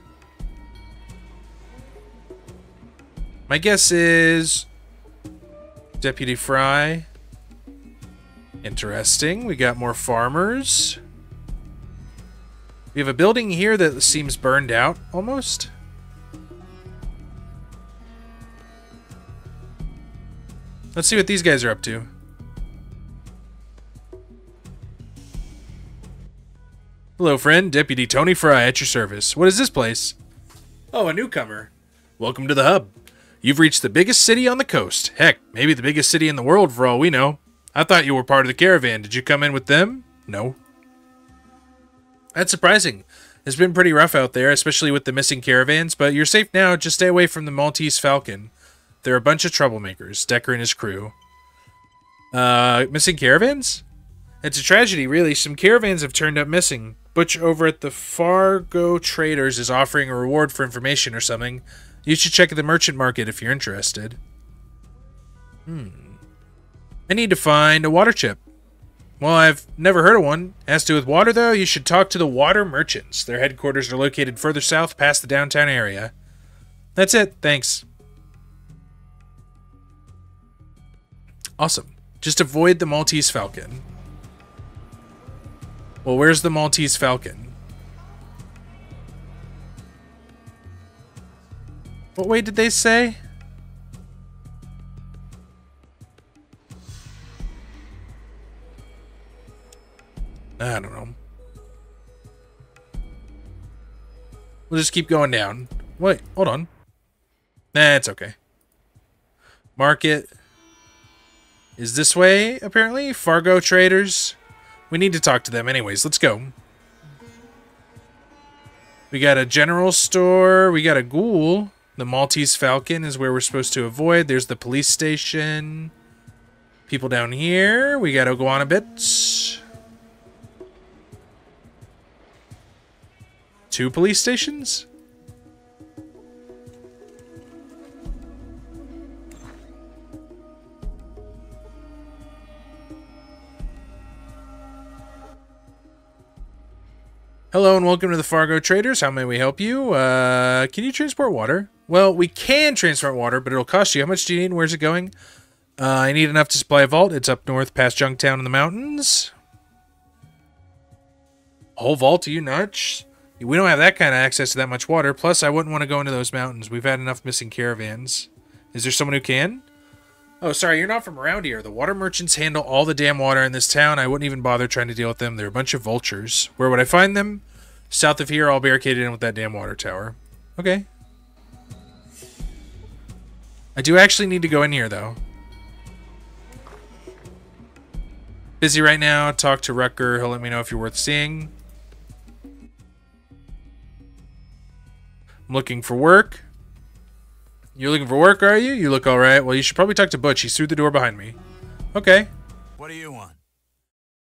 My guess is Deputy Fry. Interesting. We got more farmers. We have a building here that seems burned out almost. Let's see what these guys are up to. Hello, friend. Deputy Tony Fry at your service. What is this place? Oh, a newcomer. Welcome to the hub. You've reached the biggest city on the coast. Heck, maybe the biggest city in the world for all we know. I thought you were part of the caravan. Did you come in with them? No. That's surprising. It's been pretty rough out there, especially with the missing caravans, but you're safe now. Just stay away from the Maltese Falcon. They're a bunch of troublemakers, Decker and his crew. Missing caravans? It's a tragedy, really. Some caravans have turned up missing. Butch over at the Fargo Traders is offering a reward for information or something. You should check the merchant market if you're interested. I need to find a water chip. Well, I've never heard of one. Has to do with water, though, you should talk to the water merchants. Their headquarters are located further south past the downtown area. That's it. Thanks. Awesome. Just avoid the Maltese Falcon. Well, where's the Maltese Falcon? What way did they say? I don't know. We'll just keep going down. Wait, hold on. Nah, it's okay. Market is this way, apparently. Fargo Traders. We need to talk to them anyways. Let's go. We got a general store. We got a ghoul. The Maltese Falcon is where we're supposed to avoid. There's the police station. People down here. We got iguana bits. Two police stations? Hello and welcome to the Fargo Traders. How may we help you? Can you transport water? Well, we can transport water, but it'll cost you. How much do you need and where's it going? I need enough to supply a vault. It's up north past Junktown in the mountains. Whole vault, are you nuts? We don't have that kind of access to that much water. Plus, I wouldn't want to go into those mountains. We've had enough missing caravans. Is there someone who can? Oh, sorry, you're not from around here. The water merchants handle all the damn water in this town. I wouldn't even bother trying to deal with them. They're a bunch of vultures. Where would I find them? South of here, all barricaded in with that damn water tower. Okay. I do actually need to go in here, though. Busy right now. Talk to Rucker. He'll let me know if you're worth seeing. I'm looking for work. You're looking for work, are you? You look all right. Well, you should probably talk to Butch. He's through the door behind me. Okay. What do you want?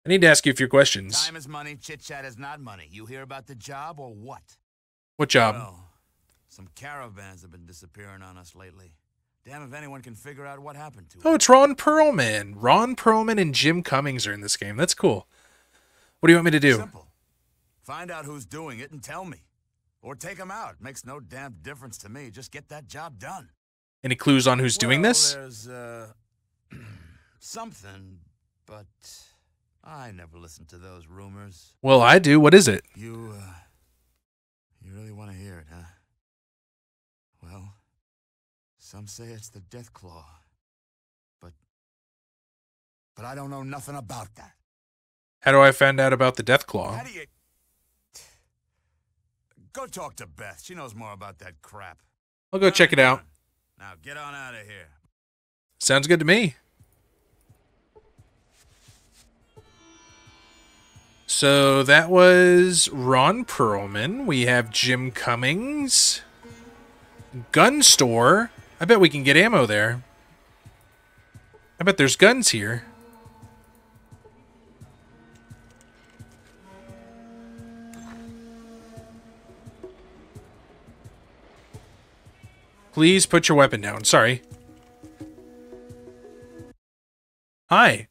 I need to ask you a few questions. Time is money. Chit-chat is not money. You hear about the job or what? What job? Well, some caravans have been disappearing on us lately. Damn if anyone can figure out what happened to him. Oh, it's Ron Perlman. Ron Perlman and Jim Cummings are in this game. That's cool. What do you want me to do? Simple. Find out who's doing it and tell me. Or take him out. Makes no damn difference to me. Just get that job done. Any clues on who's doing this? There's something, but I never listened to those rumors. Well, I do. What is it? You really want to hear it, huh? Well, some say it's the Death Claw, but I don't know nothing about that. How do I find out about the Death Claw? How do you... Go talk to Beth. She knows more about that crap. I'll go check it out. Now get on out of here. Sounds good to me. So that was Ron Perlman. We have Jim Cummings. Gun store. I bet we can get ammo there. I bet there's guns here. Please put your weapon down. Sorry. Hi.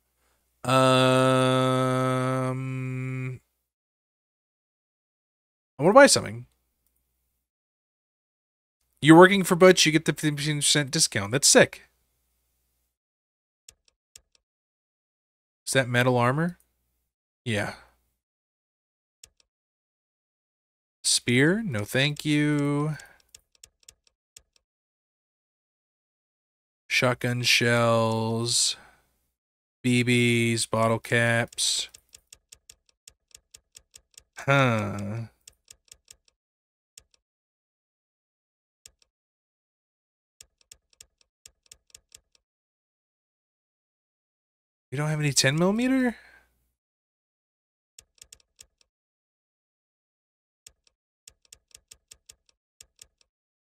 I want to buy something. You're working for Butch, you get the 15% discount. That's sick. Is that metal armor? Yeah. Spear? No thank you. Shotgun shells. BBs. Bottle caps. Huh. You don't have any 10mm?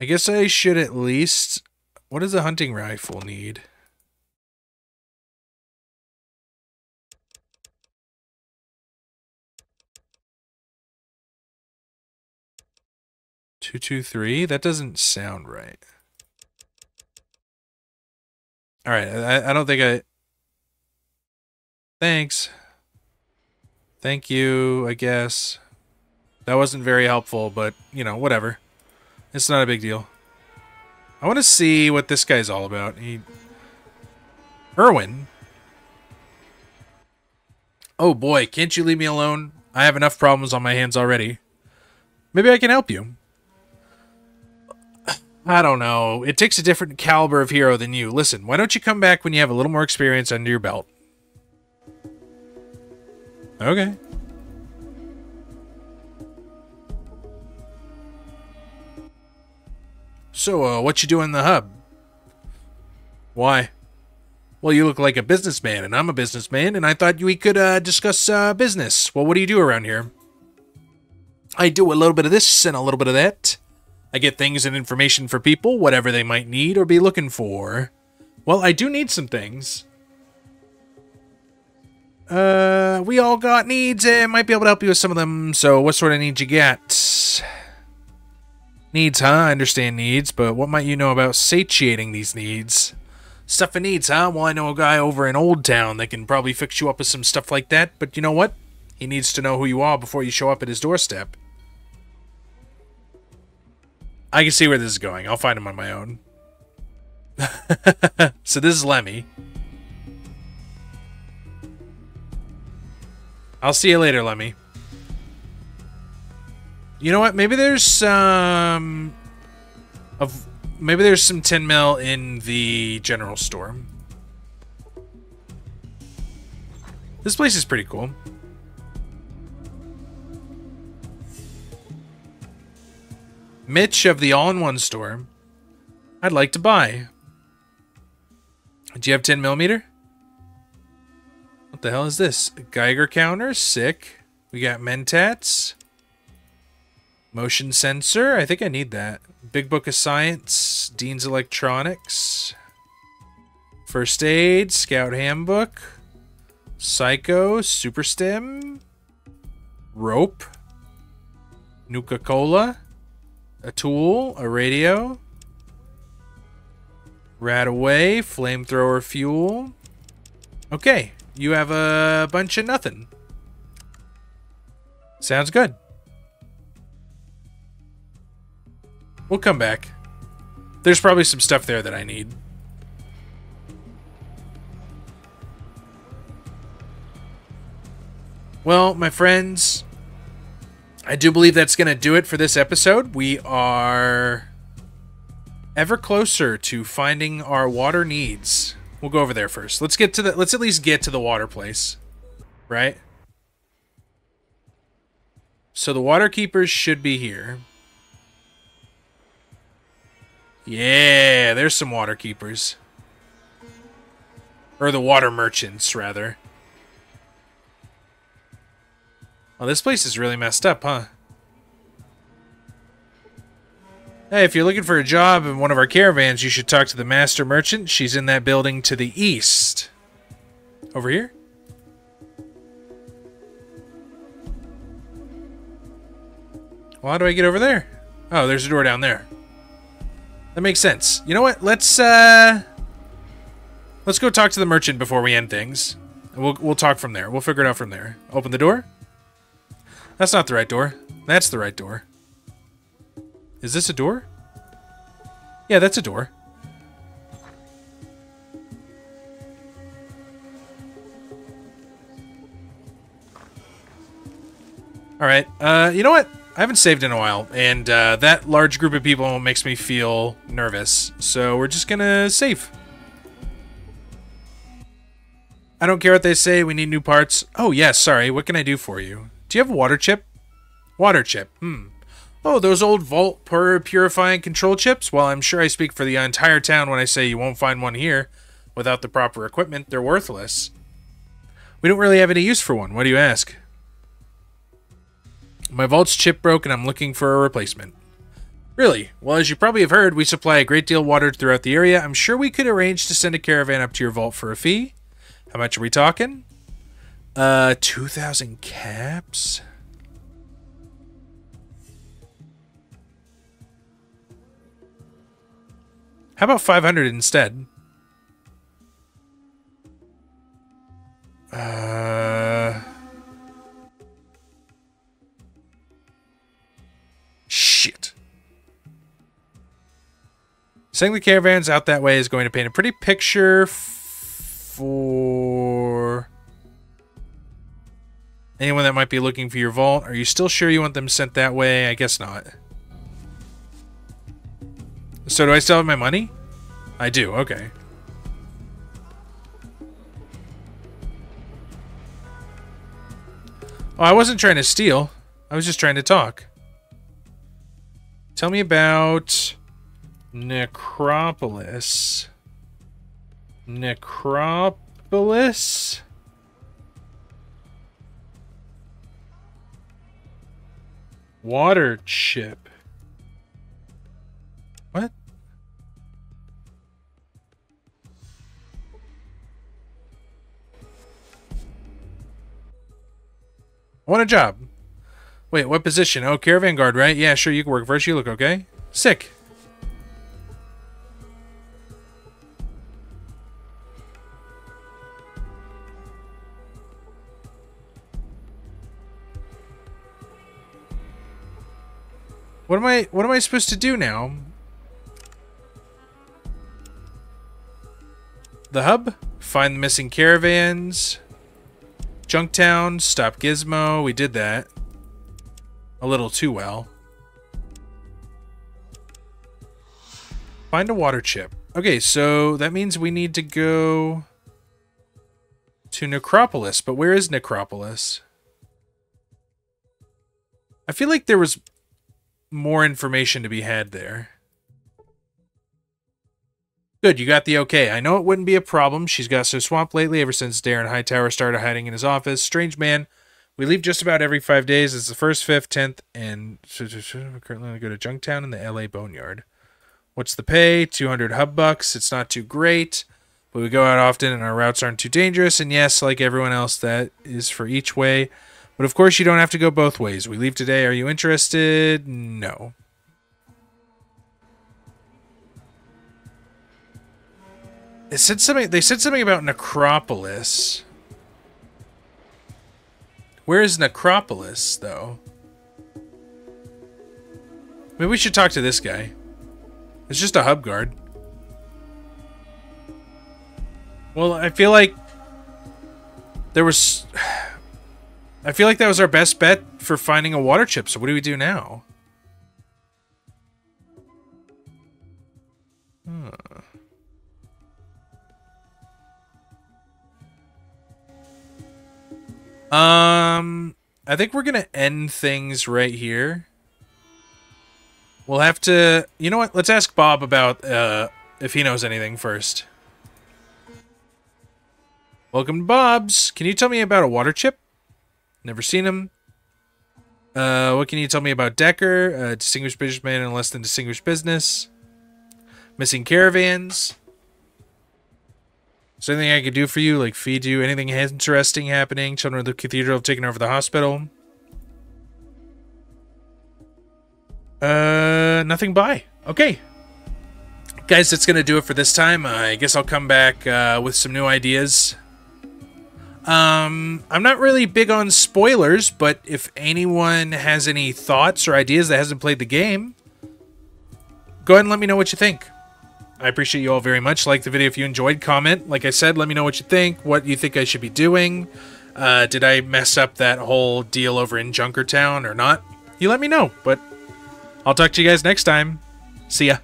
I guess I should at least... What does a hunting rifle need? .223? That doesn't sound right. Alright, I don't think I... Thanks. Thank you, I guess. That wasn't very helpful, but, you know, whatever. It's not a big deal. I want to see what this guy's all about. Irwin? Oh boy, can't you leave me alone? I have enough problems on my hands already. Maybe I can help you. I don't know. It takes a different caliber of hero than you. Listen, why don't you come back when you have a little more experience under your belt? Okay. So, what you doing in the hub? Why? Well, you look like a businessman, and I'm a businessman, and I thought we could, discuss, business. Well, what do you do around here? I do a little bit of this and a little bit of that. I get things and information for people, whatever they might need or be looking for. Well, I do need some things. We all got needs, and might be able to help you with some of them. So, what sort of needs you got? Needs, huh? I understand needs, but what might you know about satiating these needs? Stuff and needs, huh? Well, I know a guy over in Old Town that can probably fix you up with some stuff like that, but you know what? He needs to know who you are before you show up at his doorstep. I can see where this is going. I'll find him on my own. So, this is Lemmy. I'll see you later, Lemmy. You know what? Maybe there's some... Maybe there's some 10 mil in the general store. This place is pretty cool. Mitch of the all-in-one store. I'd like to buy. Do you have 10mm? What the hell is this? A Geiger counter? Sick. We got Mentats. Motion sensor? I think I need that. Big Book of Science. Dean's Electronics. First Aid. Scout Handbook. Psycho. Super Stim. Rope. Nuka-Cola. A tool. A radio. Rat away. Flamethrower fuel. Okay. You have a bunch of nothing. Sounds good. We'll come back. There's probably some stuff there that I need. Well, my friends, I do believe that's going to do it for this episode. We are ever closer to finding our water needs. We'll go over there first. Let's get to the, let's at least get to the water place, right? So the water keepers should be here. Yeah, there's some water keepers. Or the water merchants, rather. Oh, this place is really messed up, huh? Hey, if you're looking for a job in one of our caravans, you should talk to the master merchant. She's in that building to the east. Over here? Well, how do I get over there? Oh, there's a door down there. That makes sense. You know what? Let's go talk to the merchant before we end things. And we'll talk from there. We'll figure it out from there. Open the door. That's not the right door. That's the right door. Is this a door? Yeah, that's a door. Alright, you know what? I haven't saved in a while, and that large group of people makes me feel nervous. So we're just gonna save. I don't care what they say, we need new parts. Oh, yeah, sorry, what can I do for you? Do you have a water chip? Water chip, Oh, those old vault purifying control chips? Well, I'm sure I speak for the entire town when I say you won't find one here. Without the proper equipment, they're worthless. We don't really have any use for one. What do you ask? My vault's chip broke and I'm looking for a replacement. Really? Well, as you probably have heard, we supply a great deal of water throughout the area. I'm sure we could arrange to send a caravan up to your vault for a fee. How much are we talking? 2,000 caps? How about 500 instead? Shit. Sending the caravans out that way is going to paint a pretty picture for anyone that might be looking for your vault. Are you still sure you want them sent that way? I guess not. So do I still have my money? I do, okay. Oh, I wasn't trying to steal. I was just trying to talk. Tell me about Necropolis. Necropolis? Water chip. What? I want a job. Wait, what position? Oh, caravan guard, right? Yeah, sure, you can work first. You look okay. Sick. What am I supposed to do now? The hub? Find the missing caravans. Junktown. Stop Gizmo. We did that. A little too well. Find a water chip. Okay, so that means we need to go to Necropolis. But where is Necropolis? I feel like there was more information to be had there. Good, you got the okay. I know it wouldn't be a problem. She's got so swamped lately ever since Darren Hightower started hiding in his office. Strange man. We leave just about every 5 days. It's the 1st, 5th, 10th, and we're currently going to go to Junktown in the LA Boneyard. What's the pay? 200 hub bucks. It's not too great, but we go out often and our routes aren't too dangerous. And yes, like everyone else, that is for each way. But of course, you don't have to go both ways. We leave today. Are you interested? No. It said something. They said something about Necropolis. Where is Necropolis, though? Maybe we should talk to this guy. It's just a hub guard. Well, I feel like there was... I feel like that was our best bet for finding a water chip, so what do we do now? Huh. I think we're gonna end things right here. We'll have to... You know what? Let's ask Bob about if he knows anything first. Welcome to Bob's. Can you tell me about a water chip? Never seen him. What can you tell me about Decker? Distinguished businessman and less than distinguished business. Missing caravans. Is there anything I could do for you? Like feed you? Anything interesting happening? Children of the Cathedral have taken over the hospital. Nothing by. Okay. Guys, that's going to do it for this time. I guess I'll come back with some new ideas. I'm not really big on spoilers, but if anyone has any thoughts or ideas that hasn't played the game, go ahead and let me know what you think. I appreciate you all very much. Like the video if you enjoyed. Comment. Like I said, let me know what you think, what you think I should be doing. Did I mess up that whole deal over in Junktown or not? You let me know, but I'll talk to you guys next time. See ya.